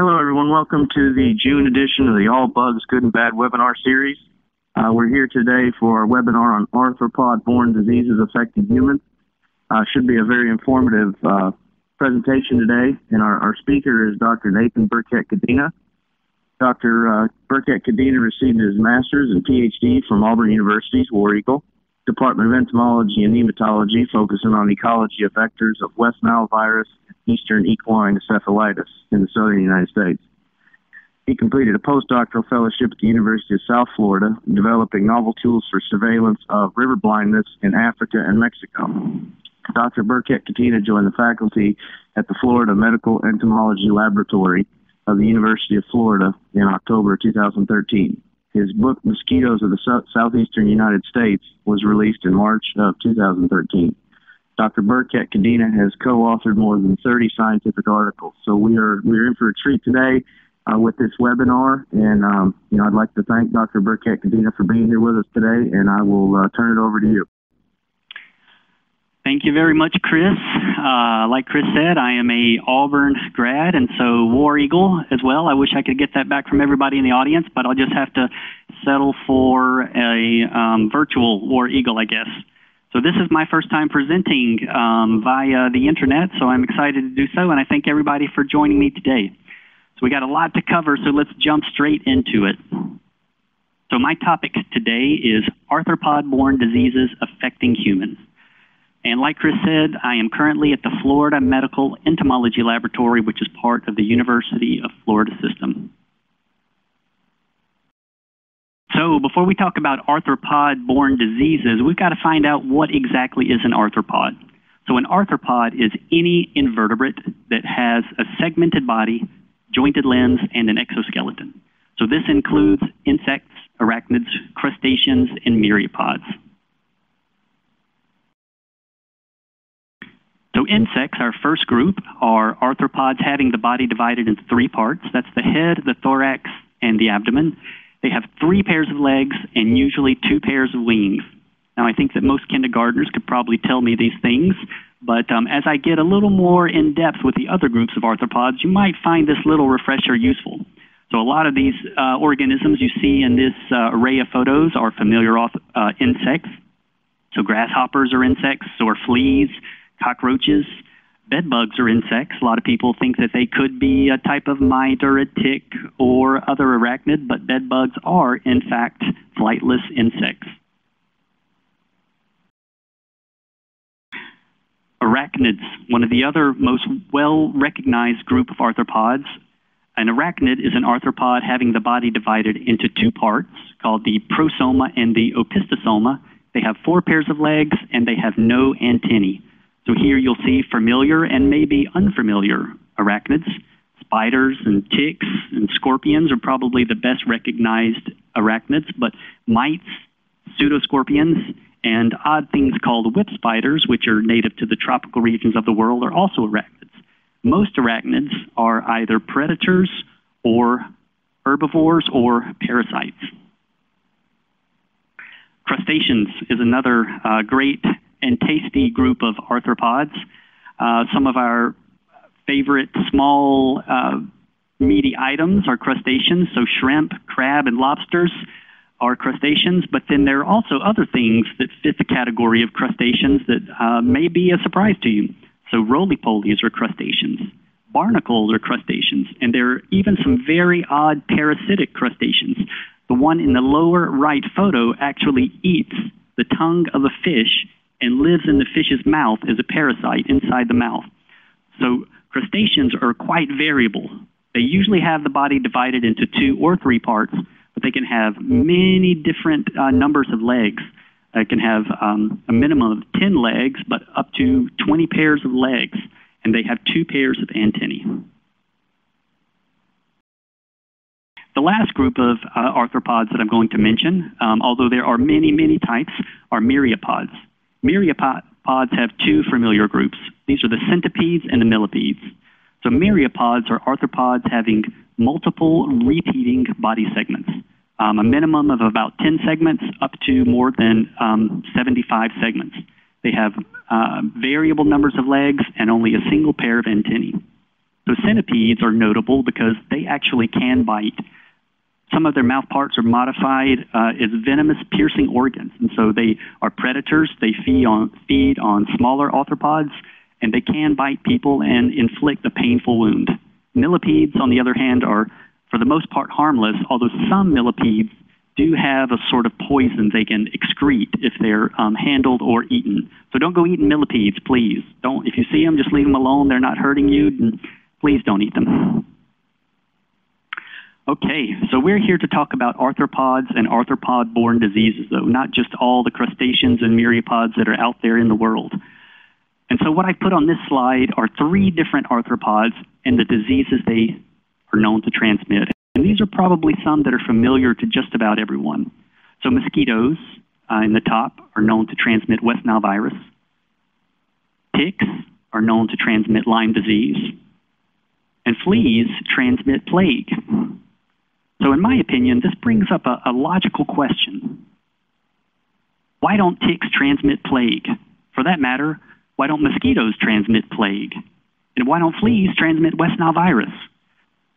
Hello, everyone. Welcome to the June edition of the All Bugs Good and Bad webinar series. We're here today for a webinar on arthropod-borne diseases affecting humans. Should be a very informative presentation today, and our speaker is Dr. Nathan Burkett-Cadena. Dr. Burkett-Cadena received his master's and PhD from Auburn University's War Eagle, Department of Entomology and Nematology, focusing on ecology of vectors of West Nile virus and Eastern equine encephalitis in the southern United States. He completed a postdoctoral fellowship at the University of South Florida, developing novel tools for surveillance of river blindness in Africa and Mexico. Dr. Burkett-Cadena joined the faculty at the Florida Medical Entomology Laboratory of the University of Florida in October 2013. His book, Mosquitoes of the Southeastern United States, was released in March of 2013. Dr. Burkett-Cadena has co-authored more than 30 scientific articles. So we're in for a treat today with this webinar. And I'd like to thank Dr. Burkett-Cadena for being here with us today, and I will turn it over to you. Thank you very much, Chris. Like Chris said, I am a Auburn grad, and so War Eagle as well. I wish I could get that back from everybody in the audience, but I'll just have to settle for a virtual War Eagle, I guess. So this is my first time presenting via the internet, so I'm excited to do so, and I thank everybody for joining me today. So we got a lot to cover, so let's jump straight into it. So my topic today is arthropod-borne diseases affecting humans. And like Chris said, I am currently at the Florida Medical Entomology Laboratory, which is part of the University of Florida system. So before we talk about arthropod-borne diseases, we've got to find out what exactly is an arthropod. So an arthropod is any invertebrate that has a segmented body, jointed limbs, and an exoskeleton. So this includes insects, arachnids, crustaceans, and myriapods. So insects, our first group, are arthropods having the body divided into three parts. That's the head, the thorax, and the abdomen. They have three pairs of legs and usually two pairs of wings. Now, I think that most kindergartners could probably tell me these things, but as I get a little more in depth with the other groups of arthropods, you might find this little refresher useful. So a lot of these organisms you see in this array of photos are familiar insects. So grasshoppers are insects, or fleas. Cockroaches, bed bugs are insects. A lot of people think that they could be a type of mite or a tick or other arachnid, but bed bugs are, in fact, flightless insects. Arachnids, one of the other most well-recognized group of arthropods. An arachnid is an arthropod having the body divided into two parts called the prosoma and the opistosoma. They have four pairs of legs and they have no antennae. So here you'll see familiar and maybe unfamiliar arachnids. Spiders and ticks and scorpions are probably the best recognized arachnids, but mites, pseudoscorpions, and odd things called whip spiders, which are native to the tropical regions of the world, are also arachnids. Most arachnids are either predators or herbivores or parasites. Crustaceans is another great and tasty group of arthropods. Some of our favorite small meaty items are crustaceans, so shrimp, crab, and lobsters are crustaceans, but then there are also other things that fit the category of crustaceans that may be a surprise to you. So roly-polies are crustaceans, barnacles are crustaceans, and there are even some very odd parasitic crustaceans. The one in the lower right photo actually eats the tongue of a fish and lives in the fish's mouth as a parasite inside the mouth. So crustaceans are quite variable. They usually have the body divided into two or three parts, but they can have many different numbers of legs. They can have a minimum of 10 legs, but up to 20 pairs of legs, and they have two pairs of antennae. The last group of arthropods that I'm going to mention, although there are many, many types, are myriapods. Myriapods have two familiar groups. These are the centipedes and the millipedes. So myriapods are arthropods having multiple repeating body segments, a minimum of about 10 segments up to more than 75 segments. They have variable numbers of legs and only a single pair of antennae. So centipedes are notable because they actually can bite. Some of their mouth parts are modified as venomous piercing organs. And so they are predators. They feed on smaller arthropods, and they can bite people and inflict a painful wound. Millipedes, on the other hand, are for the most part harmless, although some millipedes do have a sort of poison they can excrete if they're handled or eaten. So don't go eating millipedes, please. Don't. If you see them, just leave them alone. They're not hurting you. And please don't eat them. Okay, so we're here to talk about arthropods and arthropod-borne diseases, though, not just all the crustaceans and myriapods that are out there in the world. And so what I put on this slide are three different arthropods and the diseases they are known to transmit. And these are probably some that are familiar to just about everyone. So mosquitoes in the top are known to transmit West Nile virus. Ticks are known to transmit Lyme disease. And fleas transmit plague. So in my opinion, this brings up a logical question. Why don't ticks transmit plague? For that matter, why don't mosquitoes transmit plague? And why don't fleas transmit West Nile virus?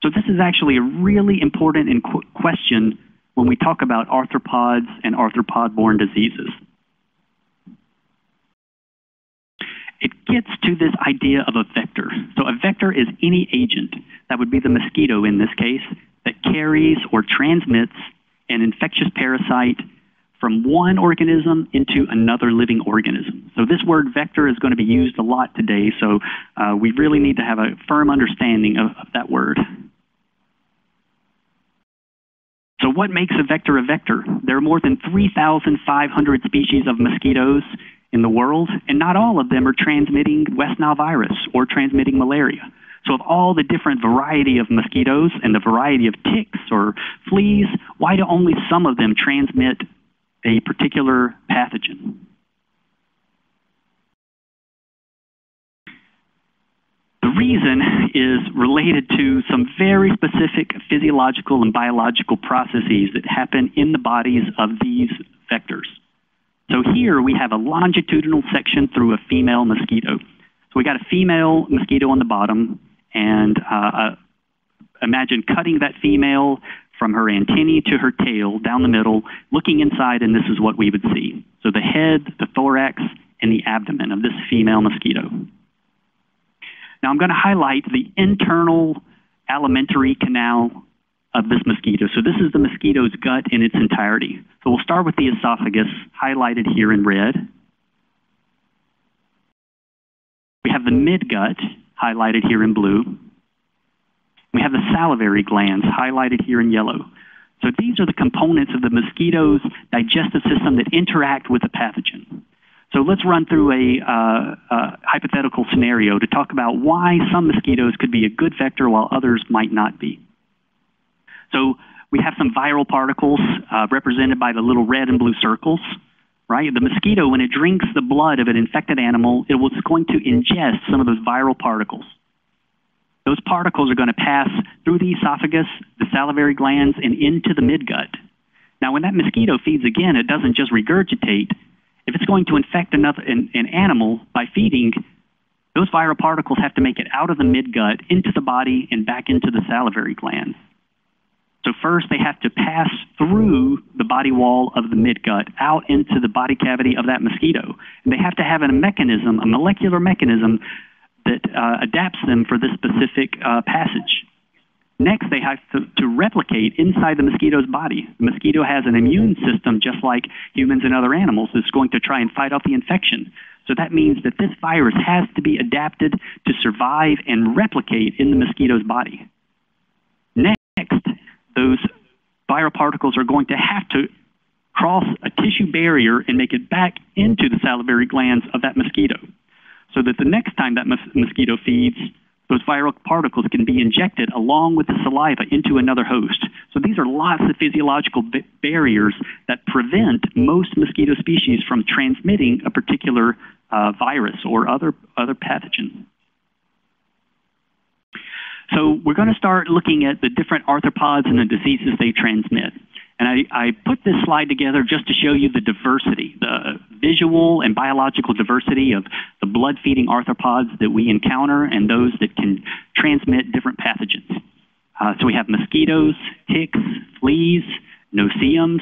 So this is actually a really important question when we talk about arthropods and arthropod-borne diseases. It gets to this idea of a vector. So a vector is any agent, that would be the mosquito in this case, that carries or transmits an infectious parasite from one organism into another living organism. So this word vector is going to be used a lot today, so we really need to have a firm understanding of that word. So what makes a vector a vector? There are more than 3,500 species of mosquitoes in the world, and not all of them are transmitting West Nile virus or transmitting malaria. So of all the different variety of mosquitoes and the variety of ticks or fleas, why do only some of them transmit a particular pathogen? The reason is related to some very specific physiological and biological processes that happen in the bodies of these vectors. So here we have a longitudinal section through a female mosquito. So we got a female mosquito on the bottom, and imagine cutting that female from her antennae to her tail down the middle, looking inside, and this is what we would see. So the head, the thorax, and the abdomen of this female mosquito. Now I'm going to highlight the internal alimentary canal of this mosquito. So this is the mosquito's gut in its entirety. So we'll start with the esophagus, highlighted here in red. We have the midgut, highlighted here in blue. We have the salivary glands, highlighted here in yellow. So these are the components of the mosquito's digestive system that interact with the pathogen. So let's run through a hypothetical scenario to talk about why some mosquitoes could be a good vector while others might not be. So we have some viral particles represented by the little red and blue circles. Right? The mosquito, when it drinks the blood of an infected animal, it was going to ingest some of those viral particles. Those particles are going to pass through the esophagus, the salivary glands, and into the midgut. Now, when that mosquito feeds again, it doesn't just regurgitate. If it's going to infect an animal by feeding, those viral particles have to make it out of the midgut, into the body, and back into the salivary glands. So first, they have to pass through the body wall of the midgut out into the body cavity of that mosquito. And they have to have a mechanism, a molecular mechanism, that adapts them for this specific passage. Next, they have to replicate inside the mosquito's body. The mosquito has an immune system, just like humans and other animals, that's going to try and fight off the infection. So that means that this virus has to be adapted to survive and replicate in the mosquito's body. Next, those viral particles are going to have to cross a tissue barrier and make it back into the salivary glands of that mosquito, so that the next time that mosquito feeds, those viral particles can be injected along with the saliva into another host. So these are lots of physiological barriers that prevent most mosquito species from transmitting a particular virus or other pathogen. So we're going to start looking at the different arthropods and the diseases they transmit. And I put this slide together just to show you the diversity, the visual and biological diversity of the blood-feeding arthropods that we encounter and those that can transmit different pathogens. So we have mosquitoes, ticks, fleas, noceums,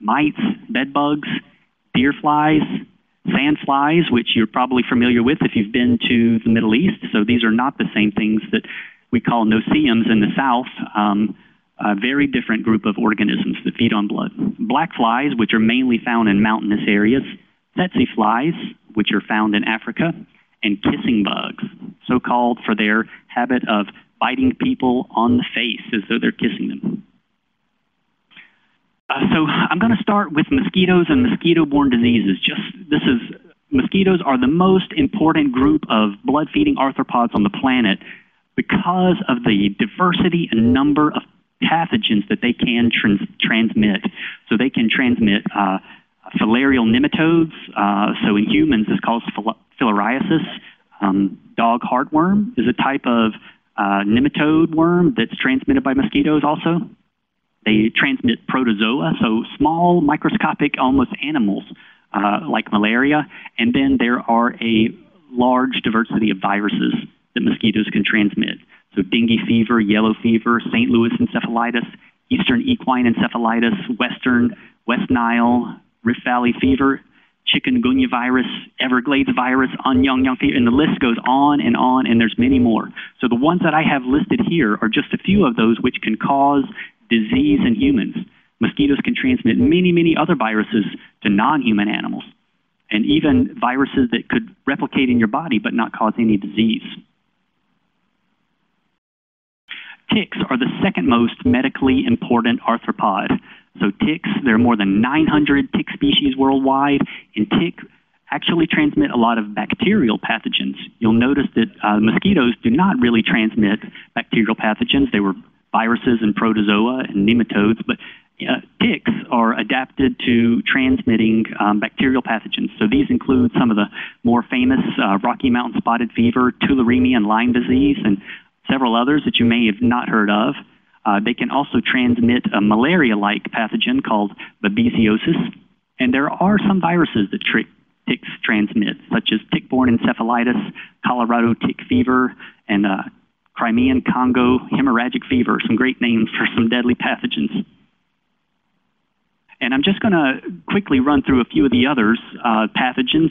mites, bed bugs, deer flies, sand flies, which you're probably familiar with if you've been to the Middle East. So these are not the same things that we call noceums in the South. A very different group of organisms that feed on blood. Black flies, which are mainly found in mountainous areas, tsetse flies, which are found in Africa, and kissing bugs, so-called for their habit of biting people on the face as though they're kissing them. So I'm going to start with mosquitoes and mosquito-borne diseases. Mosquitoes are the most important group of blood-feeding arthropods on the planet because of the diversity and number of pathogens that they can transmit. So they can transmit filarial nematodes. So in humans, this causes filariasis. Dog heartworm is a type of nematode worm that's transmitted by mosquitoes also. They transmit protozoa, so small, microscopic, almost animals like malaria. And then there are a large diversity of viruses that mosquitoes can transmit. So dengue fever, yellow fever, St. Louis encephalitis, Eastern equine encephalitis, West Nile, Rift Valley fever, chikungunya virus, Everglades virus, Anyang fever, and the list goes on, and there's many more. So the ones that I have listed here are just a few of those which can cause disease in humans. Mosquitoes can transmit many, many other viruses to non-human animals, and even viruses that could replicate in your body but not cause any disease. Ticks are the second most medically important arthropod. So ticks, there are more than 900 tick species worldwide, and ticks actually transmit a lot of bacterial pathogens. You'll notice that mosquitoes do not really transmit bacterial pathogens. They were viruses and protozoa and nematodes, but ticks are adapted to transmitting bacterial pathogens. So these include some of the more famous Rocky Mountain spotted fever, tularemia and Lyme disease, and several others that you may have not heard of. They can also transmit a malaria-like pathogen called babesiosis. And there are some viruses that ticks transmit, such as tick-borne encephalitis, Colorado tick fever, and Crimean Congo hemorrhagic fever. Some great names for some deadly pathogens. And I'm just going to quickly run through a few of the others pathogens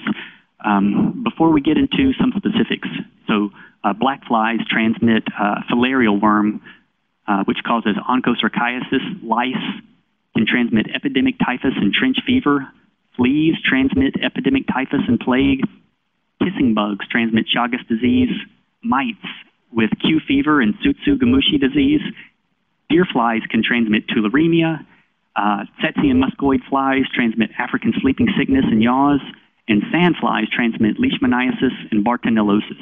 before we get into some specifics. So black flies transmit filarial worm, which causes onchocerciasis. Lice can transmit epidemic typhus and trench fever. Fleas transmit epidemic typhus and plague. Kissing bugs transmit Chagas disease. Mites with Q fever and Tsutsu-Gamushi disease. Deer flies can transmit tularemia. Tsetse and muscoid flies transmit African sleeping sickness and yaws. And sand flies transmit leishmaniasis and bartonellosis.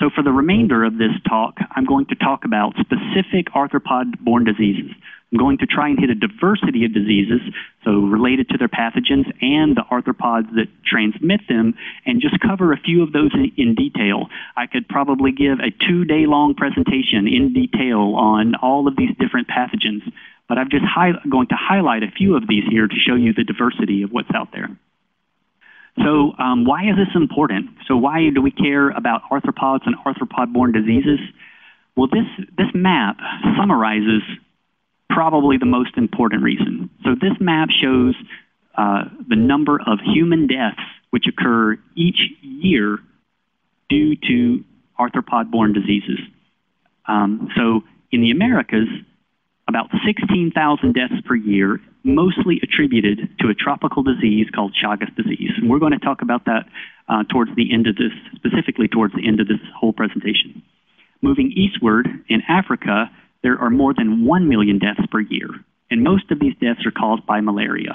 So for the remainder of this talk, I'm going to talk about specific arthropod-borne diseases. I'm going to try and hit a diversity of diseases, so related to their pathogens and the arthropods that transmit them, and just cover a few of those in detail. I could probably give a two-day-long presentation in detail on all of these different pathogens, but I'm just going to highlight a few of these here to show you the diversity of what's out there. So why is this important? So why do we care about arthropods and arthropod-borne diseases? Well, this map summarizes probably the most important reason. So this map shows the number of human deaths which occur each year due to arthropod-borne diseases. So in the Americas, about 16,000 deaths per year, mostly attributed to a tropical disease called Chagas disease. And we're going to talk about that towards the end of this, specifically towards the end of this whole presentation. Moving eastward, in Africa, there are more than 1 million deaths per year, and most of these deaths are caused by malaria.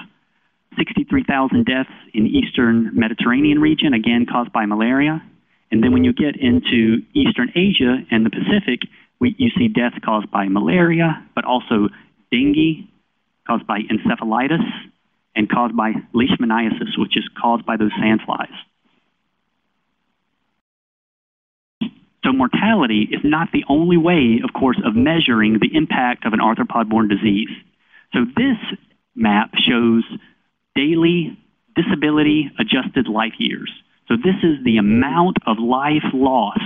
63,000 deaths in eastern Mediterranean region, again caused by malaria. And then when you get into Eastern Asia and the Pacific, you see deaths caused by malaria, but also dengue, caused by encephalitis, and caused by leishmaniasis, which is caused by those sand flies. So mortality is not the only way, of course, of measuring the impact of an arthropod-borne disease. So this map shows daily disability-adjusted life years. So this is the amount of life lost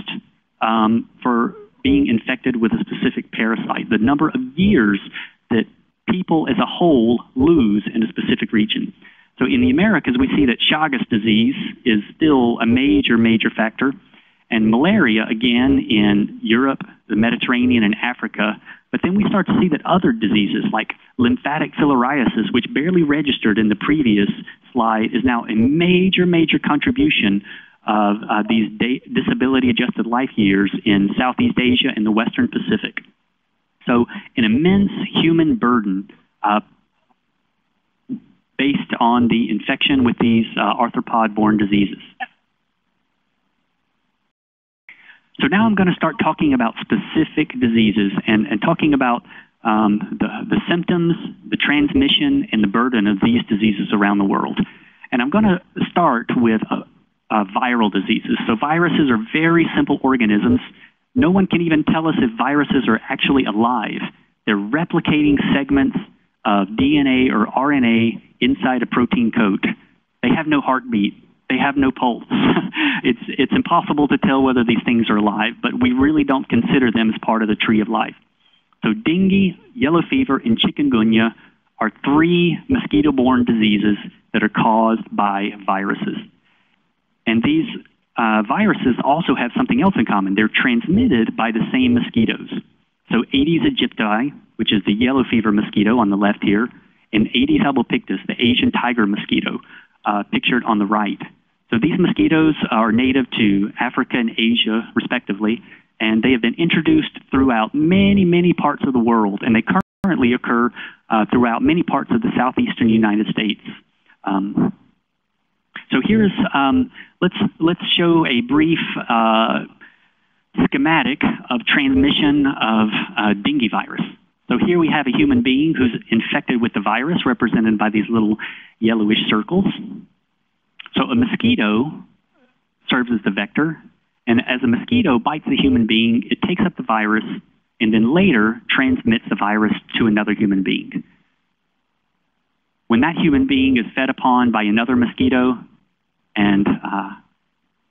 for being infected with a specific parasite, the number of years that people as a whole lose in a specific region. So in the Americas, we see that Chagas disease is still a major, major factor. And malaria, again, in Europe, the Mediterranean, and Africa. But then we start to see that other diseases like lymphatic filariasis, which barely registered in the previous slide, is now a major, major contribution of these disability-adjusted life years in Southeast Asia and the Western Pacific. So an immense human burden based on the infection with these arthropod-borne diseases. So now I'm going to start talking about specific diseases and talking about the symptoms, the transmission, and the burden of these diseases around the world. And I'm going to start with viral diseases. So viruses are very simple organisms. No one can even tell us if viruses are actually alive. They're replicating segments of DNA or RNA inside a protein coat. They have no heartbeat. They have no pulse. It's impossible to tell whether these things are alive, but we really don't consider them as part of the tree of life. So dengue, yellow fever, and chikungunya are three mosquito-borne diseases that are caused by viruses. And these viruses also have something else in common. They're transmitted by the same mosquitoes. So Aedes aegypti, which is the yellow fever mosquito on the left here, and Aedes albopictus, the Asian tiger mosquito, pictured on the right. So these mosquitoes are native to Africa and Asia, respectively, and they have been introduced throughout many, many parts of the world, and they currently occur throughout many parts of the southeastern United States. So here's, let's show a brief schematic of transmission of dengue virus. So here we have a human being who's infected with the virus, represented by these little yellowish circles. So a mosquito serves as the vector, and as a mosquito bites the human being, it takes up the virus and then later transmits the virus to another human being. When that human being is fed upon by another mosquito and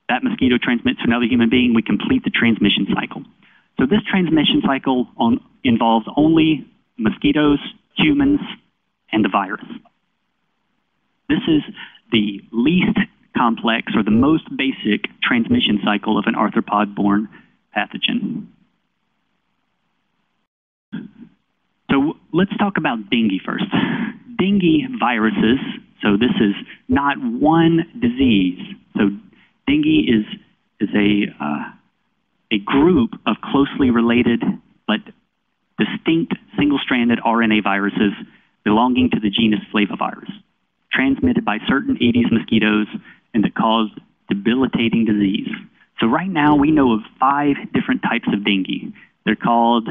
that mosquito transmits to another human being, we complete the transmission cycle. So this transmission cycle involves only mosquitoes, humans, and the virus. This is the least complex or the most basic transmission cycle of an arthropod-borne pathogen. So let's talk about dengue first. Dengue viruses, so this is not one disease. So dengue is a group of closely related but distinct single-stranded RNA viruses belonging to the genus Flavivirus, transmitted by certain Aedes mosquitoes and that caused debilitating disease. So right now we know of 5 different types of dengue. They're called,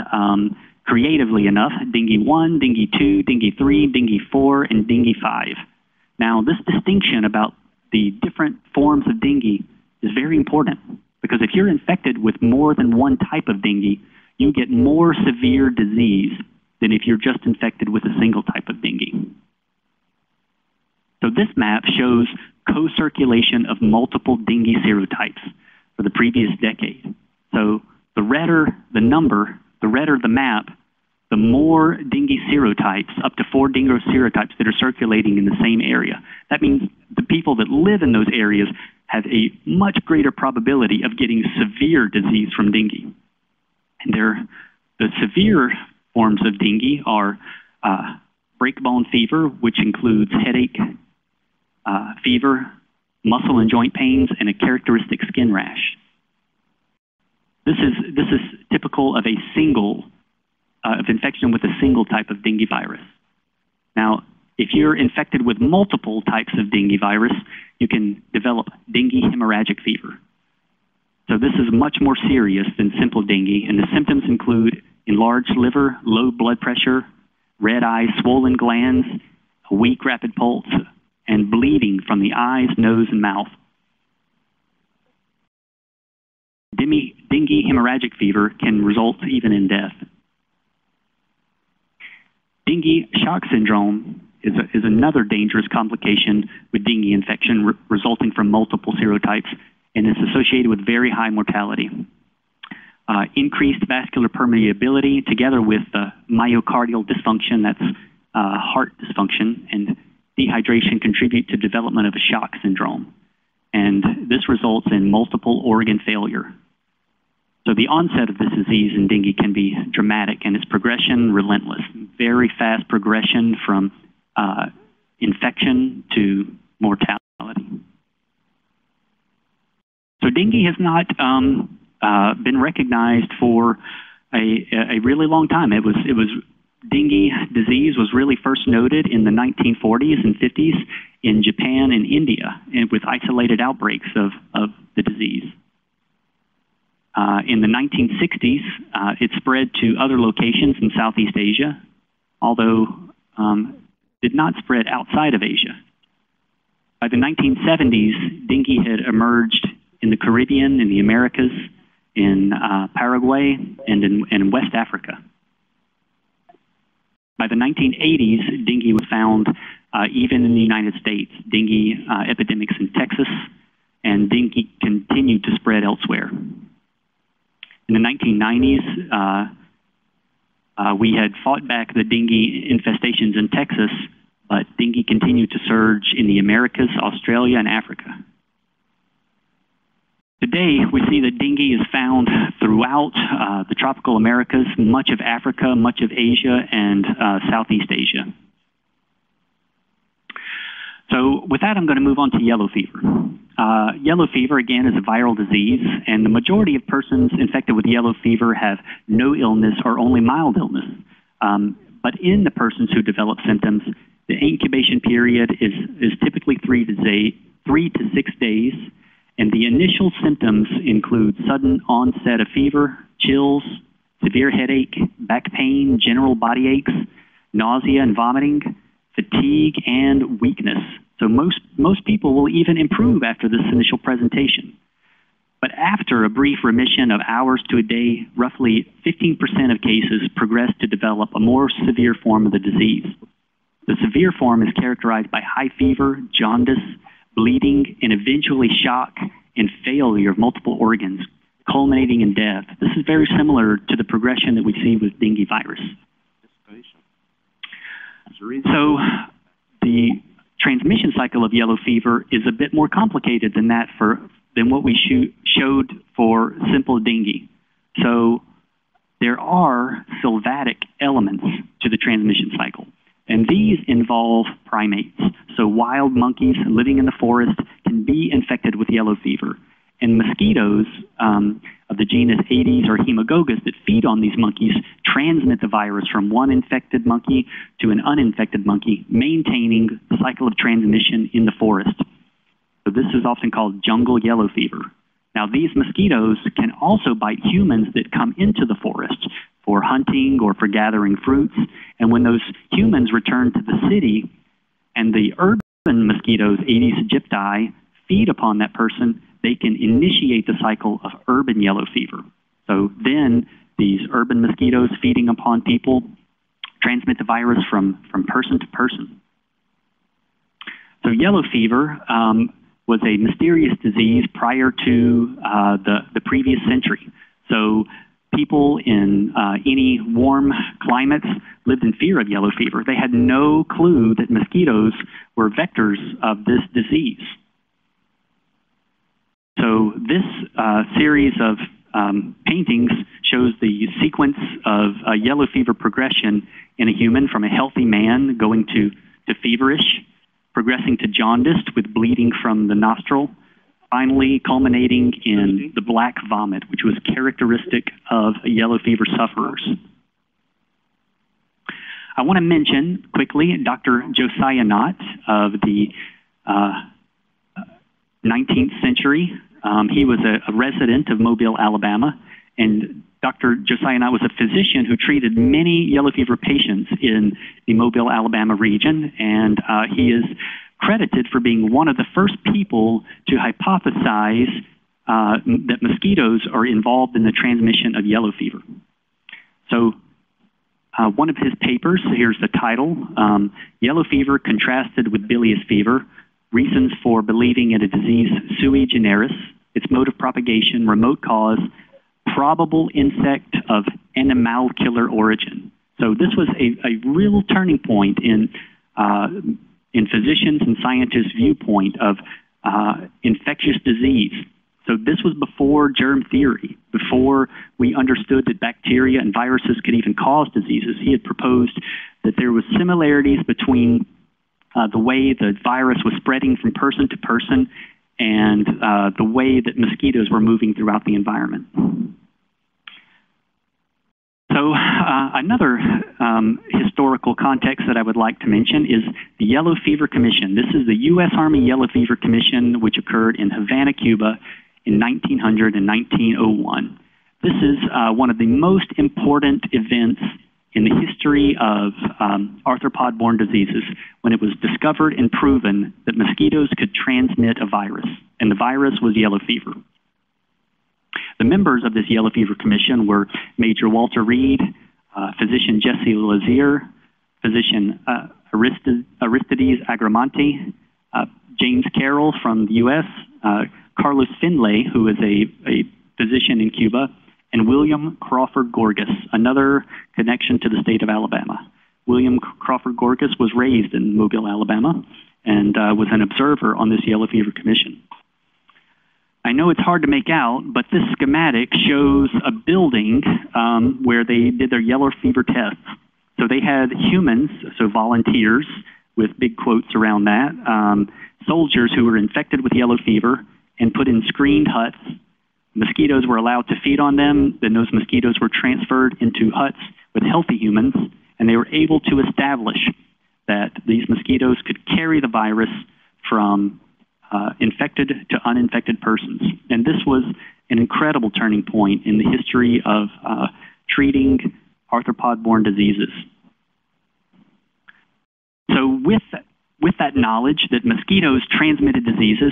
creatively enough, dengue 1, dengue 2, dengue 3, dengue 4, and dengue 5. Now this distinction about the different forms of dengue is very important, because if you're infected with more than one type of dengue, you get more severe disease than if you're just infected with a single type of dengue. So this map shows co-circulation of multiple dengue serotypes for the previous decade. So the redder the number, the redder the map, the more dengue serotypes, up to 4 dengue serotypes that are circulating in the same area. That means the people that live in those areas have a much greater probability of getting severe disease from dengue. And the severe forms of dengue are breakbone fever, which includes headache, fever, muscle and joint pains, and a characteristic skin rash. This is typical of a single, of infection with a single type of dengue virus. Now, if you're infected with multiple types of dengue virus, you can develop dengue hemorrhagic fever. So this is much more serious than simple dengue, and the symptoms include enlarged liver, low blood pressure, red eyes, swollen glands, a weak rapid pulse, and bleeding from the eyes, nose, and mouth. Dengue hemorrhagic fever can result even in death. Dengue shock syndrome is another dangerous complication with dengue infection resulting from multiple serotypes, and it's associated with very high mortality. Increased vascular permeability together with myocardial dysfunction, that's heart dysfunction, and dehydration contribute to development of a shock syndrome. And this results in multiple organ failure. So the onset of this disease in dengue can be dramatic, and its progression relentless. Very fast progression from infection to mortality. So dengue has not been recognized for a really long time. It was dengue disease was really first noted in the 1940s and 50s in Japan and India, and with isolated outbreaks of the disease. In the 1960s, it spread to other locations in Southeast Asia, although did not spread outside of Asia. By the 1970s, dengue had emerged in the Caribbean, in the Americas, in Paraguay, and in West Africa. By the 1980s, dengue was found even in the United States. Dengue epidemics in Texas, and dengue continued to spread elsewhere. In the 1990s, we had fought back the dengue infestations in Texas, but dengue continued to surge in the Americas, Australia, and Africa. Today, we see that dengue is found throughout the tropical Americas, much of Africa, much of Asia, and Southeast Asia. So with that, I'm going to move on to yellow fever. Yellow fever, again, is a viral disease, and the majority of persons infected with yellow fever have no illness or only mild illness. But in the persons who develop symptoms, the incubation period is typically 3 to 6 days, and the initial symptoms include sudden onset of fever, chills, severe headache, back pain, general body aches, nausea and vomiting, fatigue, and weakness. So most people will even improve after this initial presentation. But after a brief remission of hours to a day, roughly 15% of cases progress to develop a more severe form of the disease. The severe form is characterized by high fever, jaundice, bleeding, and eventually shock and failure of multiple organs, culminating in death. This is very similar to the progression that we see with dengue virus. So the transmission cycle of yellow fever is a bit more complicated than that than what we showed for simple dengue. So there are sylvatic elements to the transmission cycle, and these involve primates. So wild monkeys living in the forest can be infected with yellow fever, and mosquitoes of the genus Aedes or Haemogorgus that feed on these monkeys transmit the virus from one infected monkey to an uninfected monkey, maintaining the cycle of transmission in the forest. So this is often called jungle yellow fever. Now, these mosquitoes can also bite humans that come into the forest for hunting or for gathering fruits, and when those humans return to the city and the urban mosquitoes, Aedes aegypti, feed upon that person, they can initiate the cycle of urban yellow fever. So then these urban mosquitoes feeding upon people transmit the virus from person to person. So yellow fever was a mysterious disease prior to the previous century. So people in any warm climates lived in fear of yellow fever. They had no clue that mosquitoes were vectors of this disease. So this series of paintings shows the sequence of yellow fever progression in a human from a healthy man going to feverish, progressing to jaundiced with bleeding from the nostril, finally culminating in the black vomit, which was characteristic of yellow fever sufferers. I want to mention quickly Dr. Josiah Nott of the 19th century. He was a resident of Mobile, Alabama, and Dr. Josiah Nott was a physician who treated many yellow fever patients in the Mobile, Alabama region, and he is credited for being one of the first people to hypothesize that mosquitoes are involved in the transmission of yellow fever. So one of his papers, here's the title, Yellow Fever Contrasted with Bilious Fever, Reasons for Believing in a Disease Sui Generis, Its Mode of Propagation, Remote Cause, Probable Insect of Animalcular Origin. So this was a real turning point in physicians and scientists' viewpoint of infectious disease. So this was before germ theory, before we understood that bacteria and viruses could even cause diseases. He had proposed that there was similarities between the way the virus was spreading from person to person and the way that mosquitoes were moving throughout the environment. So another historical context that I would like to mention is the Yellow Fever Commission. This is the U.S. Army Yellow Fever Commission, which occurred in Havana, Cuba, in 1900 and 1901. This is one of the most important events in the history of arthropod-borne diseases, when it was discovered and proven that mosquitoes could transmit a virus, and the virus was yellow fever. The members of this Yellow Fever Commission were Major Walter Reed, physician Jesse Lazier, physician Aristides Agramonte, James Carroll from the U.S., Carlos Finlay, who is a physician in Cuba, and William Crawford Gorgas, another connection to the state of Alabama. William Crawford Gorgas was raised in Mobile, Alabama, and was an observer on this Yellow Fever Commission. I know it's hard to make out, but this schematic shows a building where they did their yellow fever tests. So they had humans, so volunteers, with big quotes around that, soldiers who were infected with yellow fever and put in screened huts. Mosquitoes were allowed to feed on them, then those mosquitoes were transferred into huts with healthy humans, and they were able to establish that these mosquitoes could carry the virus from infected to uninfected persons. And this was an incredible turning point in the history of treating arthropod-borne diseases. So with that knowledge that mosquitoes transmitted diseases,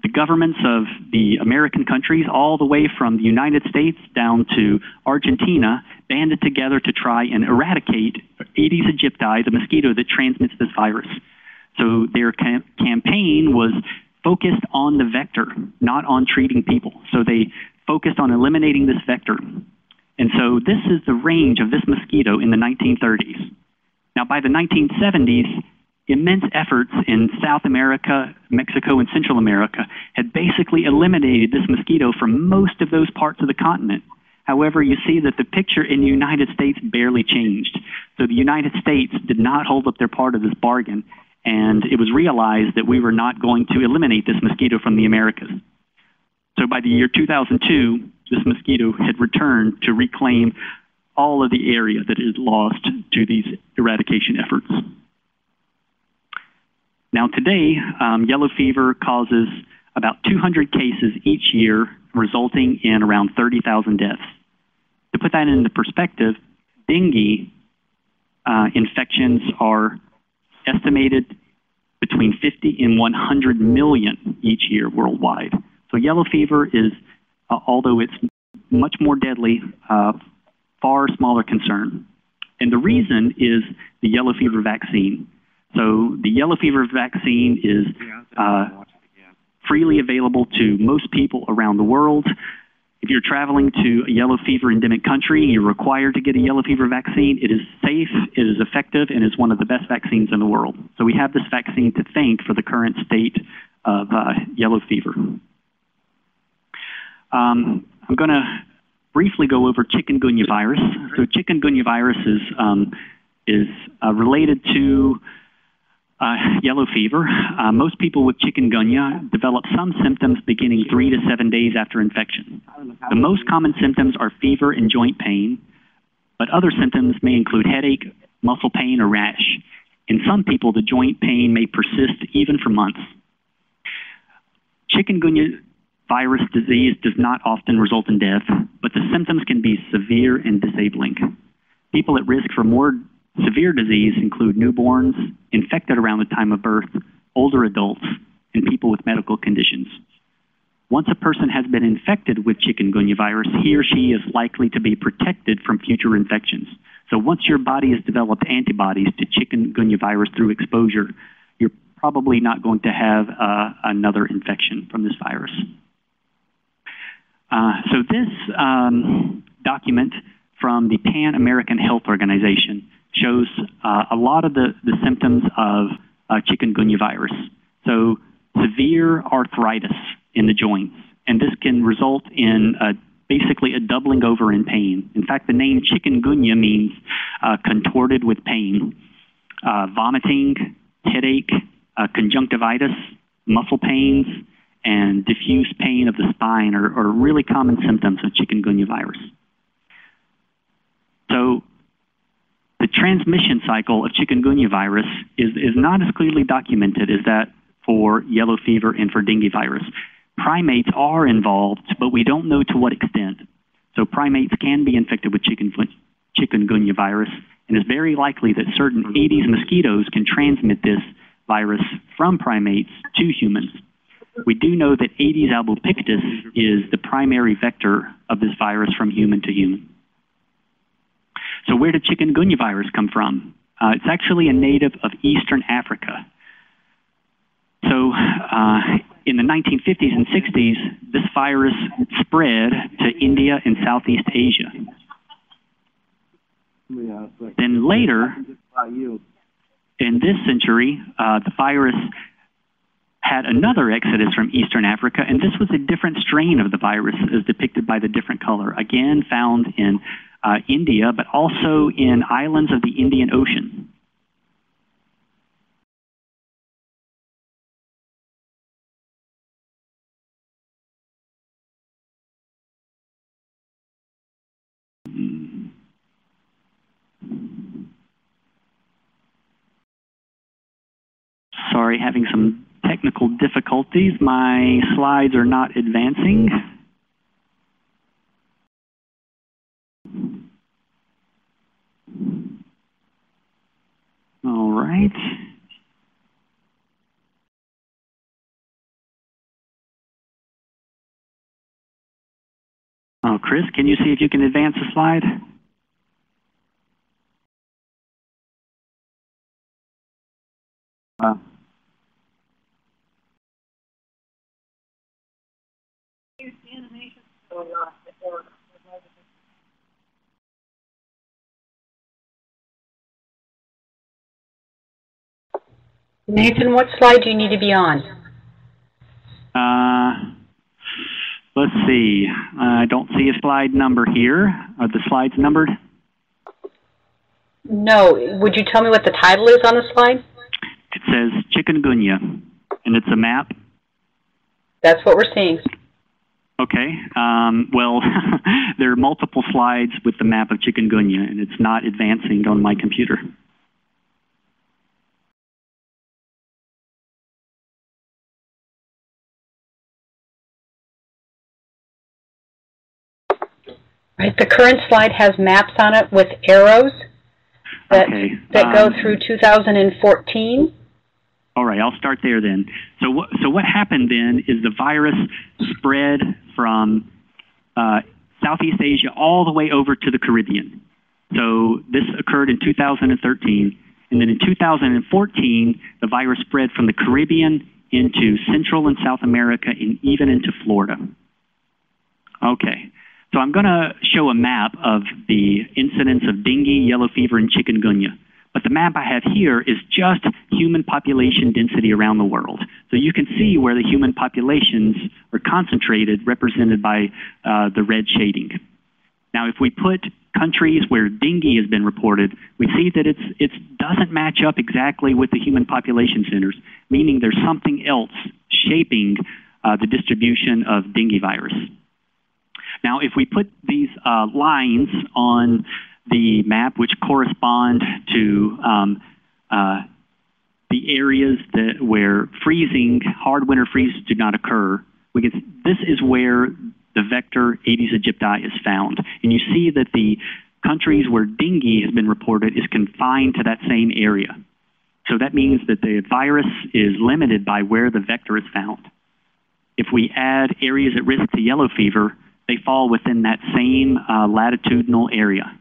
the governments of the American countries, all the way from the United States down to Argentina, banded together to try and eradicate Aedes aegypti, the mosquito that transmits this virus. So their campaign was focused on the vector, not on treating people. So they focused on eliminating this vector. And so this is the range of this mosquito in the 1930s. Now, by the 1970s, immense efforts in South America, Mexico, and Central America had basically eliminated this mosquito from most of those parts of the continent. However, you see that the picture in the United States barely changed. So the United States did not hold up their part of this bargain, and it was realized that we were not going to eliminate this mosquito from the Americas. So by the year 2002, this mosquito had returned to reclaim all of the area that is lost to these eradication efforts. Now today, yellow fever causes about 200 cases each year, resulting in around 30,000 deaths. To put that into perspective, dengue infections are estimated between 50 and 100 million each year worldwide. So yellow fever is, although it's much more deadly, far smaller concern. And the reason is the yellow fever vaccine. So the yellow fever vaccine is freely available to most people around the world. If you're traveling to a yellow fever endemic country, you're required to get a yellow fever vaccine. It is safe, it is effective, and is one of the best vaccines in the world. So we have this vaccine to thank for the current state of yellow fever. I'm going to briefly go over chikungunya virus. So chikungunya virus is related to yellow fever. Most people with chikungunya develop some symptoms beginning 3 to 7 days after infection. The most common symptoms are fever and joint pain, but other symptoms may include headache, muscle pain, or rash. In some people, the joint pain may persist even for months. Chikungunya virus disease does not often result in death, but the symptoms can be severe and disabling. People at risk for more severe disease include newborns, infected around the time of birth, older adults, and people with medical conditions. Once a person has been infected with chikungunya virus, he or she is likely to be protected from future infections. So once your body has developed antibodies to chikungunya virus through exposure, you're probably not going to have another infection from this virus. So this document from the Pan-American Health Organization shows a lot of the symptoms of chikungunya virus. So severe arthritis in the joints, and this can result in basically a doubling over in pain. In fact, the name chikungunya means contorted with pain. Vomiting, headache, conjunctivitis, muscle pains, and diffuse pain of the spine are really common symptoms of chikungunya virus. So the transmission cycle of chikungunya virus is not as clearly documented as that for yellow fever and for dengue virus. Primates are involved, but we don't know to what extent. So primates can be infected with chikungunya virus, and it's very likely that certain Aedes mosquitoes can transmit this virus from primates to humans. We do know that Aedes albopictus is the primary vector of this virus from human to human. So where did chikungunya virus come from? It's actually a native of Eastern Africa. So in the 1950s and 60s, this virus spread to India and Southeast Asia. Then later, in this century, the virus had another exodus from Eastern Africa, and this was a different strain of the virus as depicted by the different color, again found in India, but also in islands of the Indian Ocean. Sorry, having some technical difficulties. My slides are not advancing. All right. Oh, Chris, can you see if you can advance the slide? Nathan, what slide do you need to be on? Let's see. I don't see a slide number here. Are the slides numbered? No. Would you tell me what the title is on the slide? It says chikungunya, and it's a map. That's what we're seeing. Okay. Well, there are multiple slides with the map of chikungunya, and it's not advancing on my computer. Right, the current slide has maps on it with arrows that, okay, that go through 2014. All right, I'll start there then. So what happened then is the virus spread from Southeast Asia all the way over to the Caribbean. So this occurred in 2013. And then in 2014, the virus spread from the Caribbean into Central and South America and even into Florida. Okay. So I'm going to show a map of the incidence of dengue, yellow fever, and chikungunya. But the map I have here is just human population density around the world. So you can see where the human populations are concentrated, represented by the red shading. Now, if we put countries where dengue has been reported, we see that it doesn't match up exactly with the human population centers, meaning there's something else shaping the distribution of dengue virus. Now, if we put these lines on the map, which correspond to the areas where freezing, hard winter freezes do not occur, we can, this is where the vector Aedes aegypti is found. And you see that the countries where dengue has been reported is confined to that same area. So that means that the virus is limited by where the vector is found. If we add areas at risk to yellow fever, they fall within that same latitudinal area.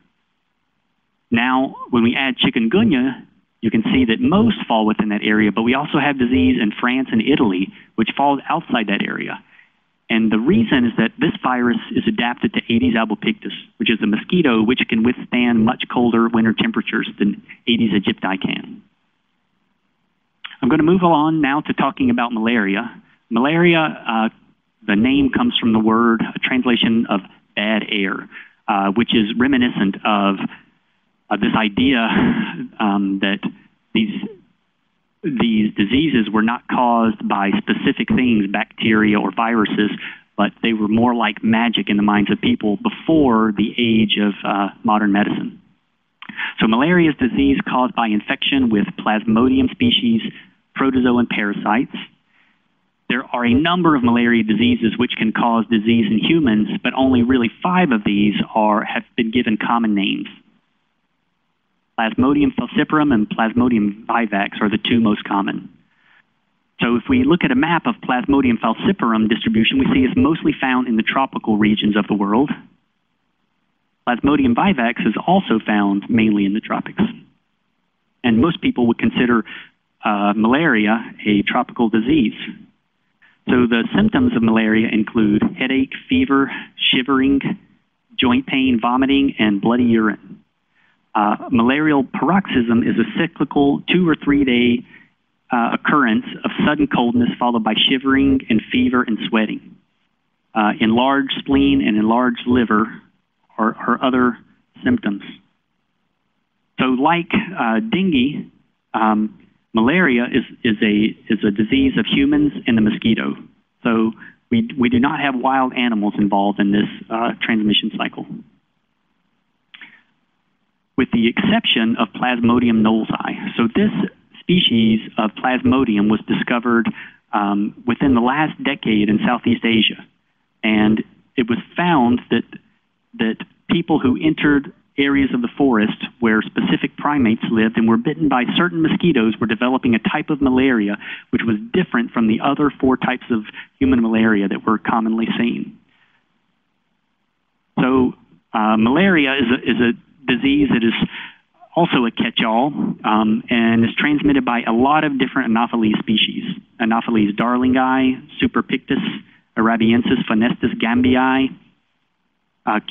Now, when we add chikungunya, you can see that most fall within that area, but we also have disease in France and Italy, which falls outside that area. And the reason is that this virus is adapted to Aedes albopictus, which is a mosquito which can withstand much colder winter temperatures than Aedes aegypti can. I'm going to move on now to talking about malaria. Malaria, the name comes from the word, a translation of bad air, which is reminiscent of this idea that these diseases were not caused by specific things, bacteria or viruses, but they were more like magic in the minds of people before the age of modern medicine. So malaria is disease caused by infection with Plasmodium species, protozoan parasites. There are a number of malaria diseases which can cause disease in humans, but only really 5 of these have been given common names. Plasmodium falciparum and Plasmodium vivax are the 2 most common. So if we look at a map of Plasmodium falciparum distribution, we see it's mostly found in the tropical regions of the world. Plasmodium vivax is also found mainly in the tropics. And most people would consider malaria a tropical disease. So the symptoms of malaria include headache, fever, shivering, joint pain, vomiting, and bloody urine. Malarial paroxysm is a cyclical 2- or 3-day occurrence of sudden coldness followed by shivering and fever and sweating. Enlarged spleen and enlarged liver are other symptoms. So like dengue, malaria is a disease of humans and the mosquito. So we do not have wild animals involved in this transmission cycle, with the exception of Plasmodium knowlesi. So this species of Plasmodium was discovered within the last decade in Southeast Asia. And it was found that people who entered areas of the forest where specific primates lived and were bitten by certain mosquitoes were developing a type of malaria which was different from the other 4 types of human malaria that were commonly seen. So malaria is a disease that is also a catch-all and is transmitted by a lot of different Anopheles species. Anopheles darlingi, superpictus, arabiensis, funestus, gambiae,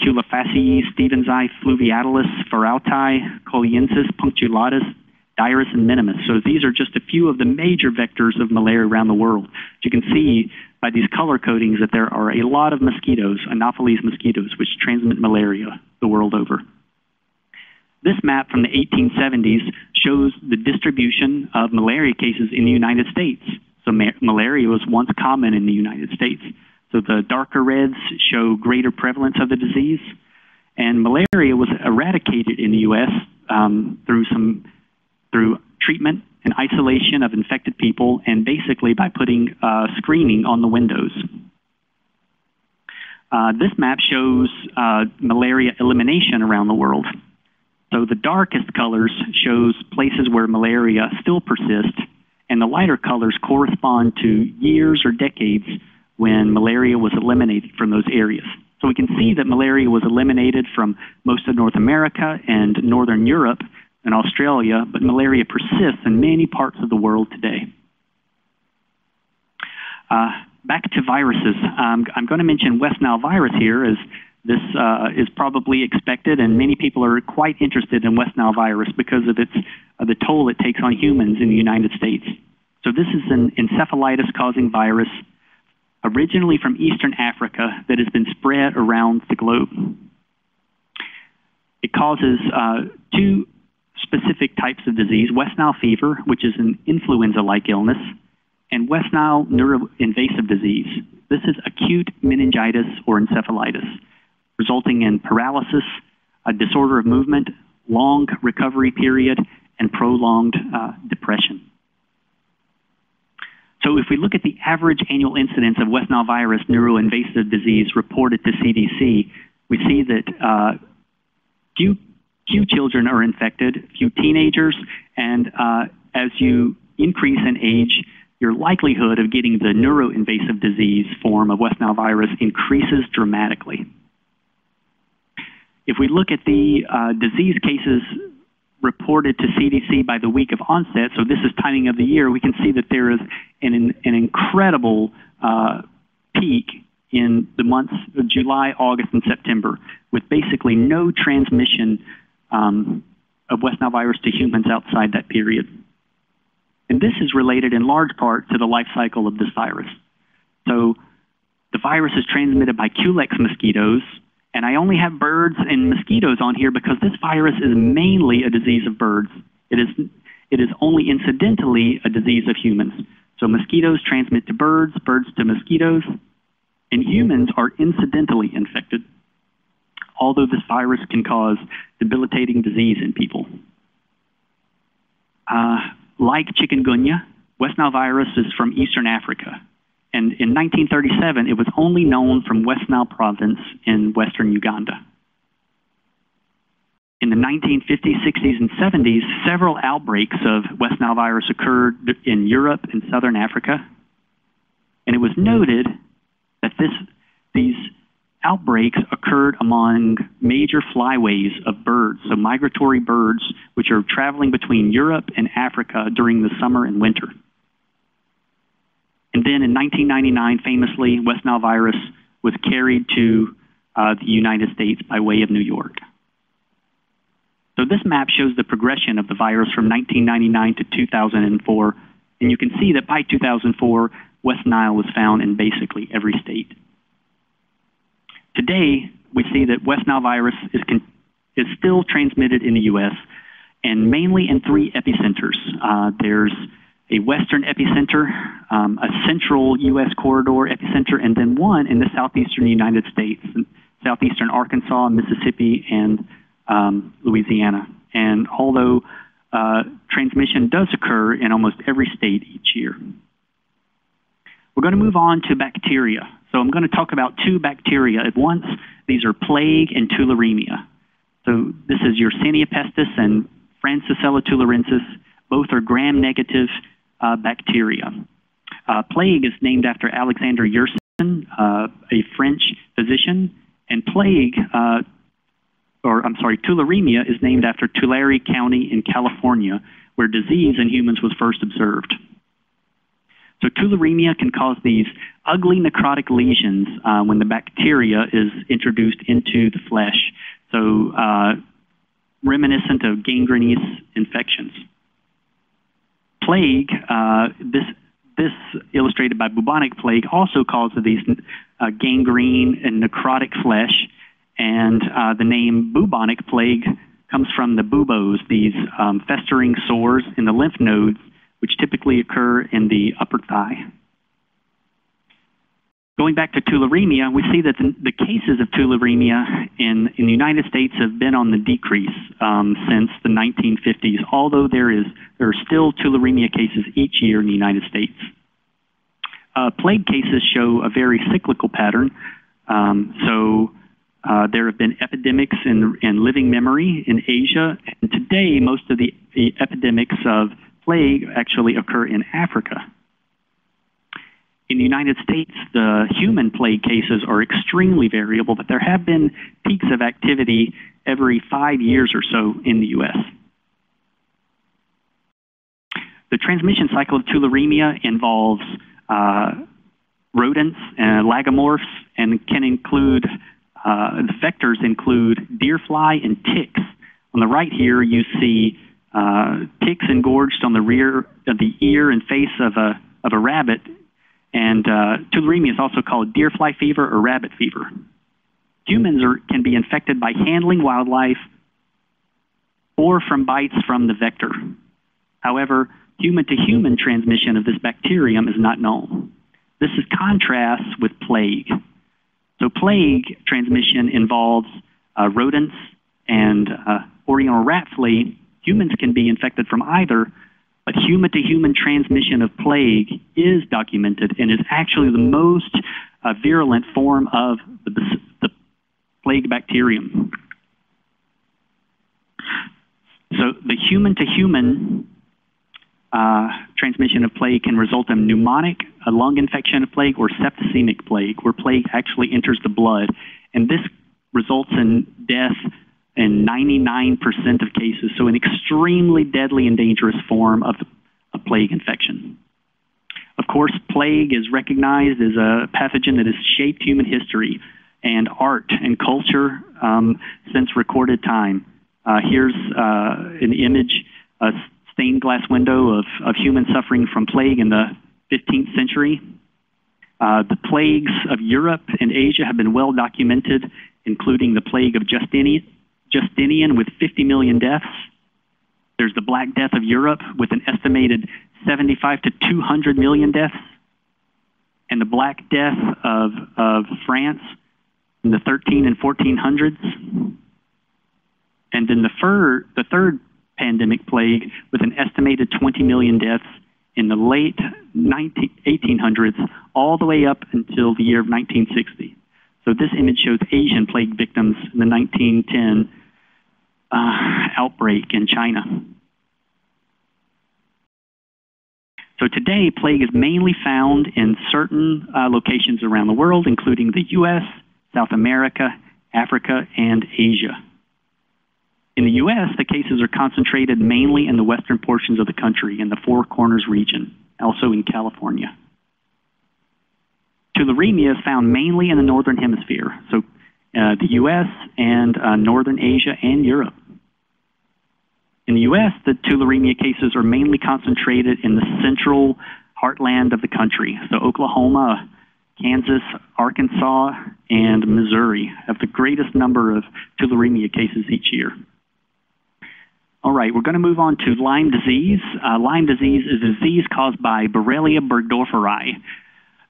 culicifacies, stephensi, fluviatilis, ferauti, coliensis, punctulatus, dirus, and minimus. So these are just a few of the major vectors of malaria around the world. As you can see by these color codings that there are a lot of mosquitoes, Anopheles mosquitoes, which transmit malaria the world over. This map from the 1870s shows the distribution of malaria cases in the United States. So malaria was once common in the United States. So the darker reds show greater prevalence of the disease. And malaria was eradicated in the U.S. through treatment and isolation of infected people, and basically by putting screening on the windows. This map shows malaria elimination around the world. So the darkest colors shows places where malaria still persists, and the lighter colors correspond to years or decades when malaria was eliminated from those areas. So we can see that malaria was eliminated from most of North America and Northern Europe and Australia, but malaria persists in many parts of the world today. Back to viruses. I'm going to mention West Nile virus here as this is probably expected, and many people are quite interested in West Nile virus because of the toll it takes on humans in the United States. So this is an encephalitis-causing virus originally from Eastern Africa that has been spread around the globe. It causes 2 specific types of disease, West Nile fever, which is an influenza-like illness, and West Nile neuroinvasive disease. This is acute meningitis or encephalitis, resulting in paralysis, a disorder of movement, long recovery period, and prolonged depression. So if we look at the average annual incidence of West Nile virus neuroinvasive disease reported to CDC, we see that few children are infected, few teenagers, and as you increase in age, your likelihood of getting the neuroinvasive disease form of West Nile virus increases dramatically. If we look at the disease cases reported to CDC by the week of onset, so this is timing of the year, we can see that there is an incredible peak in the months of July, August, and September, with basically no transmission of West Nile virus to humans outside that period. And this is related in large part to the life cycle of this virus. So the virus is transmitted by Culex mosquitoes, and I only have birds and mosquitoes on here because this virus is mainly a disease of birds. It is only incidentally a disease of humans. So mosquitoes transmit to birds, birds to mosquitoes, and humans are incidentally infected, although this virus can cause debilitating disease in people. Like chikungunya, West Nile virus is from Eastern Africa. And in 1937, it was only known from West Nile province in western Uganda. In the 1950s, 60s, and 70s, several outbreaks of West Nile virus occurred in Europe and southern Africa. And it was noted that these outbreaks occurred among major flyways of birds, so migratory birds, which are traveling between Europe and Africa during the summer and winter. And then in 1999, famously, West Nile virus was carried to the United States by way of New York. So this map shows the progression of the virus from 1999 to 2004, and you can see that by 2004, West Nile was found in basically every state. Today, we see that West Nile virus is still transmitted in the U.S., and mainly in three epicenters. There's a western epicenter, a central U.S. corridor epicenter, and then one in the southeastern United States, southeastern Arkansas, Mississippi, and Louisiana. And although transmission does occur in almost every state each year. We're going to move on to bacteria. So I'm going to talk about two bacteria at once. These are plague and tularemia. So this is Yersinia pestis and Francisella tularensis. Both are gram-negative bacteria. Plague is named after Alexander Yersin, a French physician, and tularemia is named after Tulare County in California, where disease in humans was first observed. So tularemia can cause these ugly necrotic lesions when the bacteria is introduced into the flesh, so reminiscent of gangrenous infections. Plague, this illustrated by bubonic plague, also causes these gangrene and necrotic flesh, and the name bubonic plague comes from the buboes, these festering sores in the lymph nodes, which typically occur in the upper thigh. Going back to tularemia, we see that the cases of tularemia in the United States have been on the decrease since the 1950s, although there are still tularemia cases each year in the United States. Plague cases show a very cyclical pattern. There have been epidemics in living memory in Asia, and today most of the epidemics of plague actually occur in Africa. In the United States, the human plague cases are extremely variable, but there have been peaks of activity every 5 years or so in the U.S. The transmission cycle of tularemia involves rodents, lagomorphs, and can include, the vectors include deer fly and ticks. On the right here, you see ticks engorged on the rear of the ear and face of a rabbit. And tularemia is also called deer fly fever or rabbit fever. Humans can be infected by handling wildlife or from bites from the vector. However, human-to-human transmission of this bacterium is not known. This is contrasts with plague. So plague transmission involves rodents and oriental rat flea. Humans can be infected from either, but human-to-human transmission of plague is documented and is actually the most virulent form of the plague bacterium. So the human-to-human transmission of plague can result in pneumonic, a lung infection of plague, or septicemic plague, where plague actually enters the blood. And this results in death in 99% of cases, so an extremely deadly and dangerous form of a plague infection. Of course, plague is recognized as a pathogen that has shaped human history and art and culture since recorded time. Here's an image, a stained glass window of human suffering from plague in the 15th century. The plagues of Europe and Asia have been well documented, including the plague of Justinian with 50 million deaths. There's the Black Death of Europe with an estimated 75 to 200 million deaths. And the Black Death of France in the 13 and 1400s. And then the third pandemic plague with an estimated 20 million deaths in the late 1800s all the way up until the year of 1960. So this image shows Asian plague victims in the 1910 outbreak in China. So today, plague is mainly found in certain locations around the world, including the U.S., South America, Africa, and Asia. In the U.S., the cases are concentrated mainly in the western portions of the country, in the Four Corners region, also in California. Tularemia is found mainly in the northern hemisphere, so the U.S. and northern Asia and Europe. In the U.S., the tularemia cases are mainly concentrated in the central heartland of the country. So Oklahoma, Kansas, Arkansas, and Missouri have the greatest number of tularemia cases each year. All right, we're going to move on to Lyme disease. Lyme disease is a disease caused by Borrelia burgdorferi.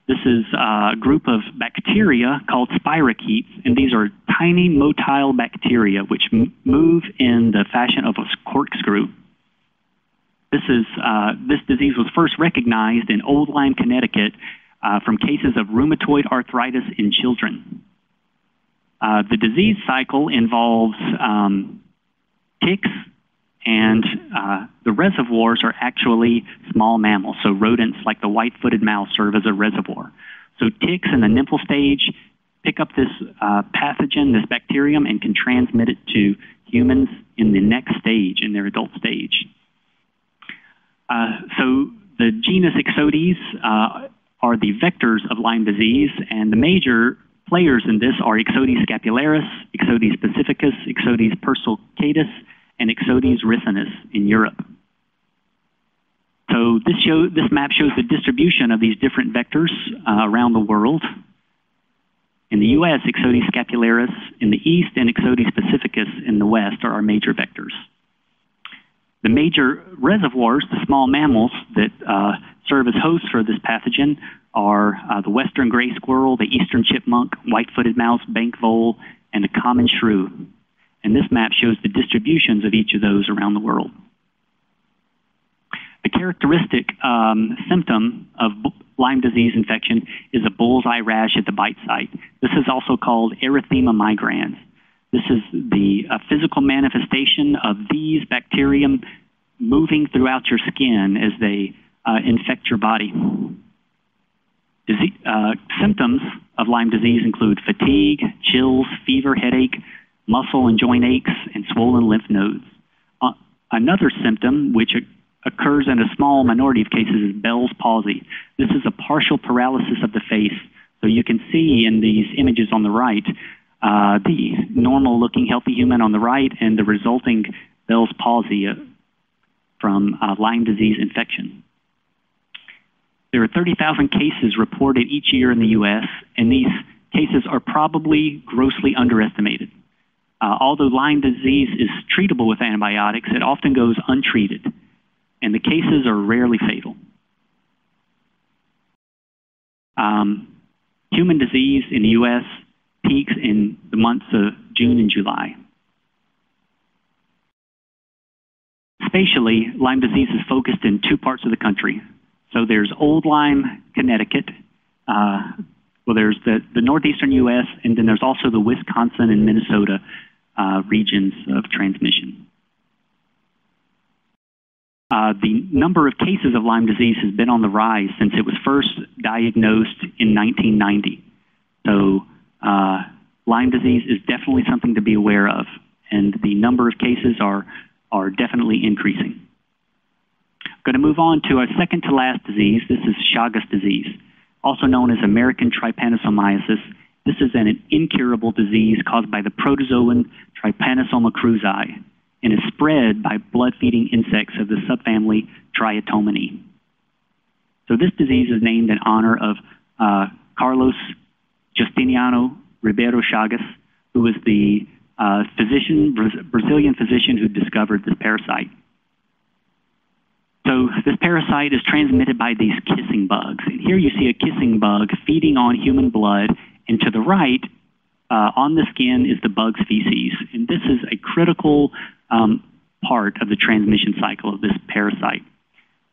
This is a group of bacteria called spirochetes, and these are tiny motile bacteria which move in the fashion of a corkscrew. This disease was first recognized in Old Lyme, Connecticut, from cases of rheumatoid arthritis in children. The disease cycle involves ticks, and the reservoirs are actually small mammals, so rodents like the white-footed mouse serve as a reservoir. So ticks in the nymphal stage pick up this pathogen, this bacterium, and can transmit it to humans in the next stage, in their adult stage. So the genus Ixodes are the vectors of Lyme disease, and the major players in this are Ixodes scapularis, Ixodes pacificus, Ixodes persulcatus, and Ixodes ricinus in Europe. So this map shows the distribution of these different vectors around the world. In the U.S., Ixodes scapularis in the east and Ixodes pacificus in the west are our major vectors. The major reservoirs, the small mammals that serve as hosts for this pathogen, are the western gray squirrel, the eastern chipmunk, white-footed mouse, bank vole, and the common shrew. And this map shows the distributions of each of those around the world. The characteristic symptom of Lyme disease infection is a bullseye rash at the bite site. This is also called erythema migrans. This is the physical manifestation of these bacterium moving throughout your skin as they infect your body. Symptoms of Lyme disease include fatigue, chills, fever, headache, muscle and joint aches, and swollen lymph nodes. Another symptom, which occurs in a small minority of cases, is Bell's palsy. This is a partial paralysis of the face. So you can see in these images on the right, the normal-looking healthy human on the right and the resulting Bell's palsy from Lyme disease infection. There are 30,000 cases reported each year in the U.S., and these cases are probably grossly underestimated. Although Lyme disease is treatable with antibiotics, it often goes untreated, and the cases are rarely fatal. Human disease in the U.S. peaks in the months of June and July. Spatially, Lyme disease is focused in two parts of the country. So there's Old Lyme, Connecticut, well, there's the northeastern U.S., and then there's also the Wisconsin and Minnesota regions of transmission. The number of cases of Lyme disease has been on the rise since it was first diagnosed in 1990. So Lyme disease is definitely something to be aware of, and the number of cases are definitely increasing. I'm going to move on to our second to last disease. This is Chagas disease, also known as American trypanosomiasis. This is an incurable disease caused by the protozoan Trypanosoma cruzi and is spread by blood-feeding insects of the subfamily Triatomini. So this disease is named in honor of Carlos Justiniano Ribeiro Chagas, who was the Brazilian physician who discovered this parasite. So this parasite is transmitted by these kissing bugs. And here you see a kissing bug feeding on human blood, and to the right, on the skin is the bug's feces. And this is a critical part of the transmission cycle of this parasite.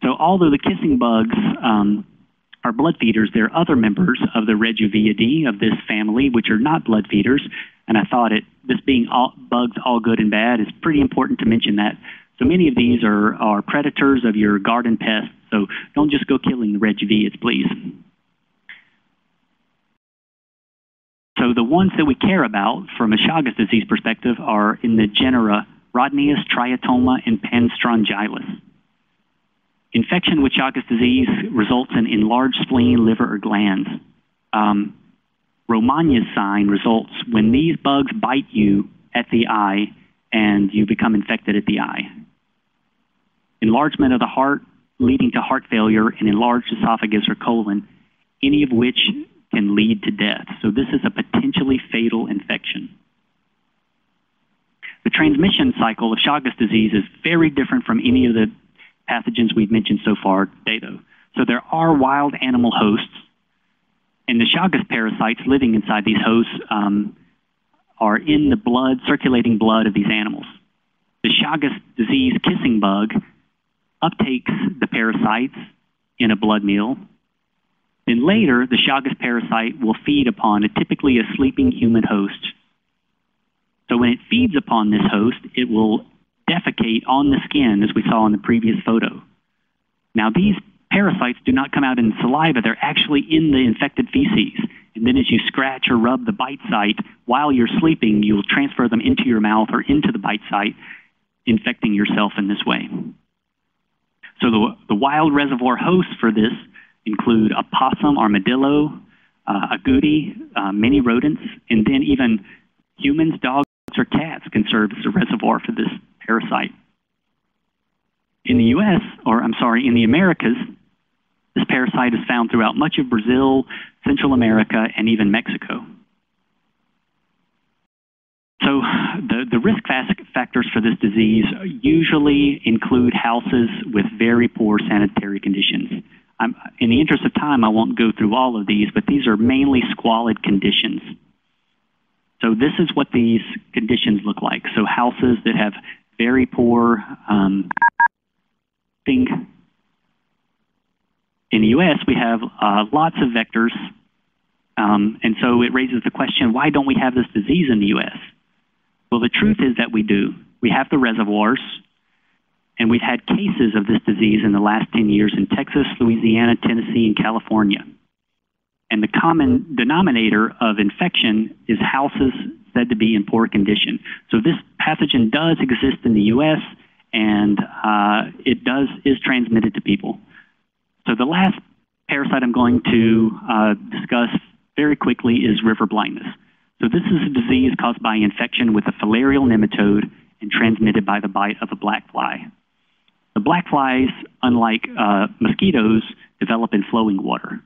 So although the kissing bugs are blood feeders, there are other members of the Regiviidae of this family which are not blood feeders. And I thought this being all, bugs all good and bad, is pretty important to mention that. So many of these are predators of your garden pests, so don't just go killing the Regiviids, please. So the ones that we care about from a Chagas disease perspective are in the genera Rhodneus, Triatoma, and Panstrangylis. Infection with Chagas disease results in enlarged spleen, liver, or glands. Romagna's sign results when these bugs bite you at the eye and you become infected at the eye. Enlargement of the heart leading to heart failure and enlarged esophagus or colon, any of which can lead to death. So this is a potentially fatal infection. The transmission cycle of Chagas disease is very different from any of the pathogens we've mentioned so far today, though. So there are wild animal hosts, and the Chagas parasites living inside these hosts are in the blood, circulating blood of these animals. The Chagas disease kissing bug uptakes the parasites in a blood meal. Then later, the Chagas parasite will feed upon typically a sleeping human host. So when it feeds upon this host, it will defecate on the skin, as we saw in the previous photo. Now, these parasites do not come out in saliva. They're actually in the infected feces. And then as you scratch or rub the bite site while you're sleeping, you'll transfer them into your mouth or into the bite site, infecting yourself in this way. So the wild reservoir hosts for this include a possum, armadillo, a agouti, many rodents, and then even humans, dogs, or cats can serve as a reservoir for this parasite. In the U.S., or I'm sorry, in the Americas, this parasite is found throughout much of Brazil, Central America, and even Mexico. So the risk factors for this disease usually include houses with very poor sanitary conditions. In the interest of time, I won't go through all of these, but these are mainly squalid conditions. So this is what these conditions look like. So houses that have very poor thing. In the U.S., we have lots of vectors, and so it raises the question, why don't we have this disease in the U.S.? Well, the truth is that we do. We have the reservoirs, and we've had cases of this disease in the last 10 years in Texas, Louisiana, Tennessee, and California. And the common denominator of infection is houses said to be in poor condition. So this pathogen does exist in the U.S., and it is transmitted to people. So the last parasite I'm going to discuss very quickly is river blindness. So this is a disease caused by infection with a filarial nematode and transmitted by the bite of a black fly. The black flies, unlike mosquitoes, develop in flowing water.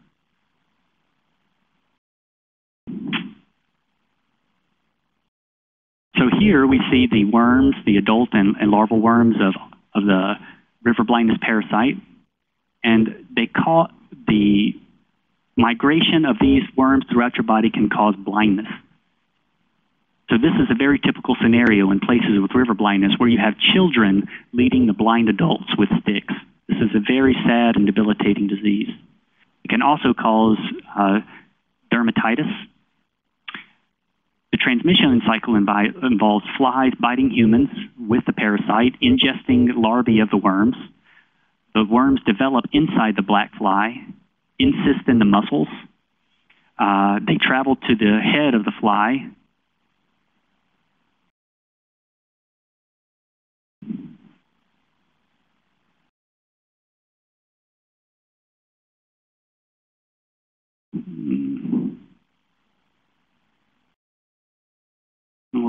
So here we see the worms, the adult and larval worms of the river blindness parasite. And they call the migration of these worms throughout your body can cause blindness. So this is a very typical scenario in places with river blindness where you have children leading the blind adults with sticks. This is a very sad and debilitating disease. It can also cause dermatitis. The transmission cycle involves flies biting humans with the parasite, ingesting larvae of the worms. The worms develop inside the black fly, insist in the muscles. They travel to the head of the fly.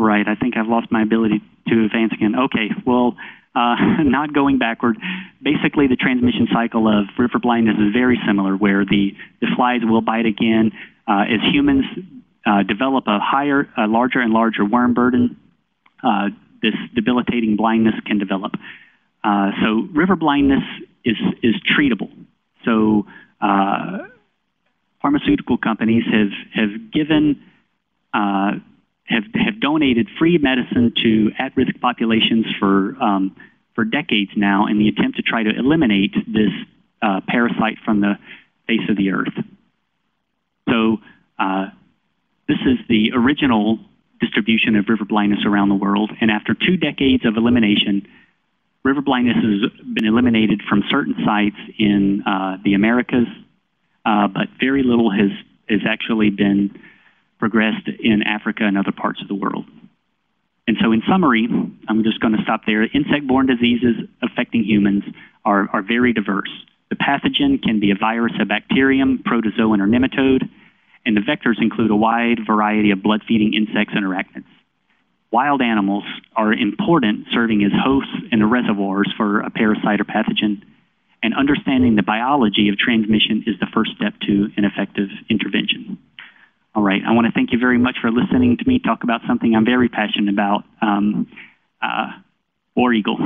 right, I think I've lost my ability to advance again. Okay, well, not going backward. Basically, the transmission cycle of river blindness is very similar, where the flies will bite again. As humans develop a larger and larger worm burden, this debilitating blindness can develop. So river blindness is treatable. So pharmaceutical companies have given have donated free medicine to at-risk populations for decades now, in the attempt to try to eliminate this parasite from the face of the earth. So this is the original distribution of river blindness around the world, and after 2 decades of elimination, river blindness has been eliminated from certain sites in the Americas, but very little has actually been progressed in Africa and other parts of the world. And so in summary, I'm just going to stop there. Insect-borne diseases affecting humans are very diverse. The pathogen can be a virus, a bacterium, protozoan, or nematode, and the vectors include a wide variety of blood-feeding insects and arachnids. Wild animals are important, serving as hosts and reservoirs for a parasite or pathogen, and understanding the biology of transmission is the first step to an effective intervention. All right, I want to thank you very much for listening to me talk about something I'm very passionate about, War Eagle.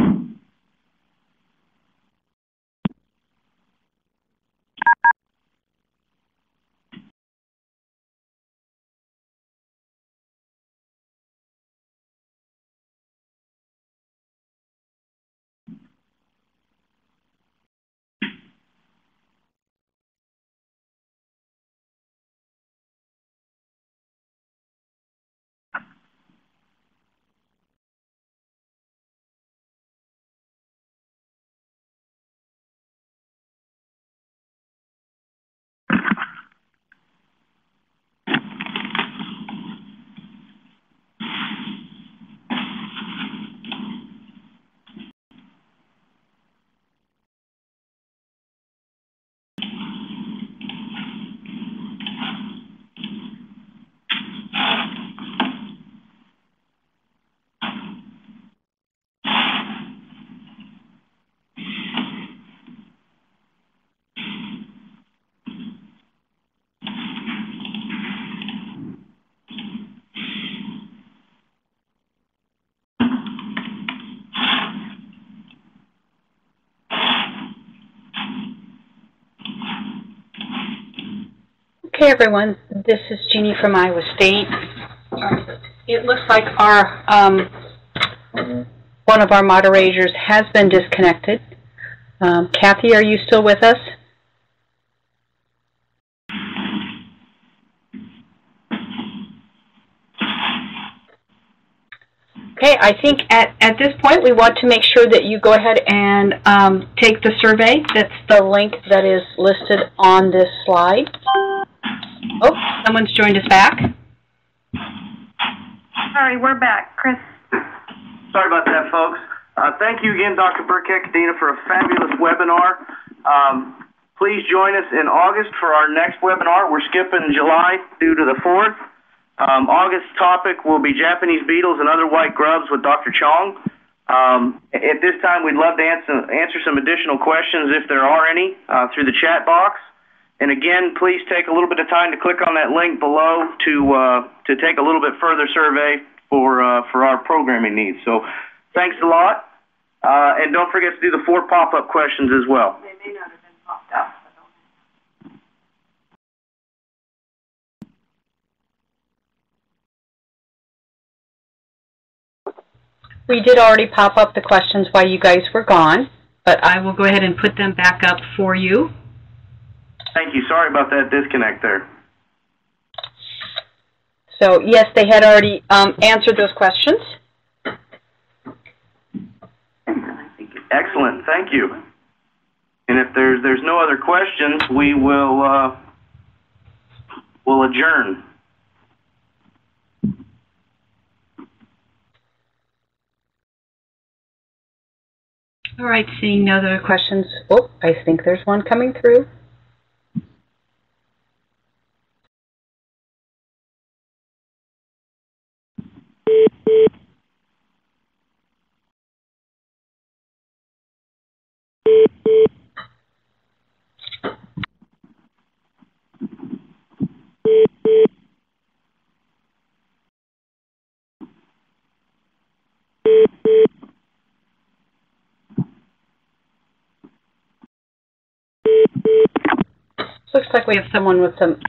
Hey everyone, this is Jeannie from Iowa State. It looks like our one of our moderators has been disconnected. Kathy, are you still with us? Okay, I think at this point we want to make sure that you go ahead and take the survey. That's the link that is listed on this slide. Oh, someone's joined us back. Sorry, we're back. Chris. Sorry about that, folks. Thank you again, Dr. Burkett-Cadena, for a fabulous webinar. Please join us in August for our next webinar. We're skipping July due to the 4th. August's topic will be Japanese beetles and other white grubs with Dr. Chong. At this time, we'd love to answer some additional questions, if there are any, through the chat box. And again, please take a little bit of time to click on that link below to take a little bit further survey for our programming needs. So thanks a lot. And don't forget to do the 4 pop-up questions as well. They may not have been popped up. We did already pop up the questions while you guys were gone, but I will go ahead and put them back up for you. Thank you. Sorry about that disconnect there. So, yes, they had already answered those questions. Excellent. Thank you. And if there's no other questions, we will we'll adjourn. All right, seeing no other questions. Oh, I think there's one coming through. Looks like we have someone with some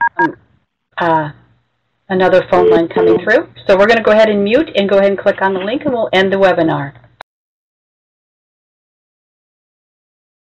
another phone line coming through. So we're going to go ahead and mute and go ahead and click on the link, and we'll end the webinar.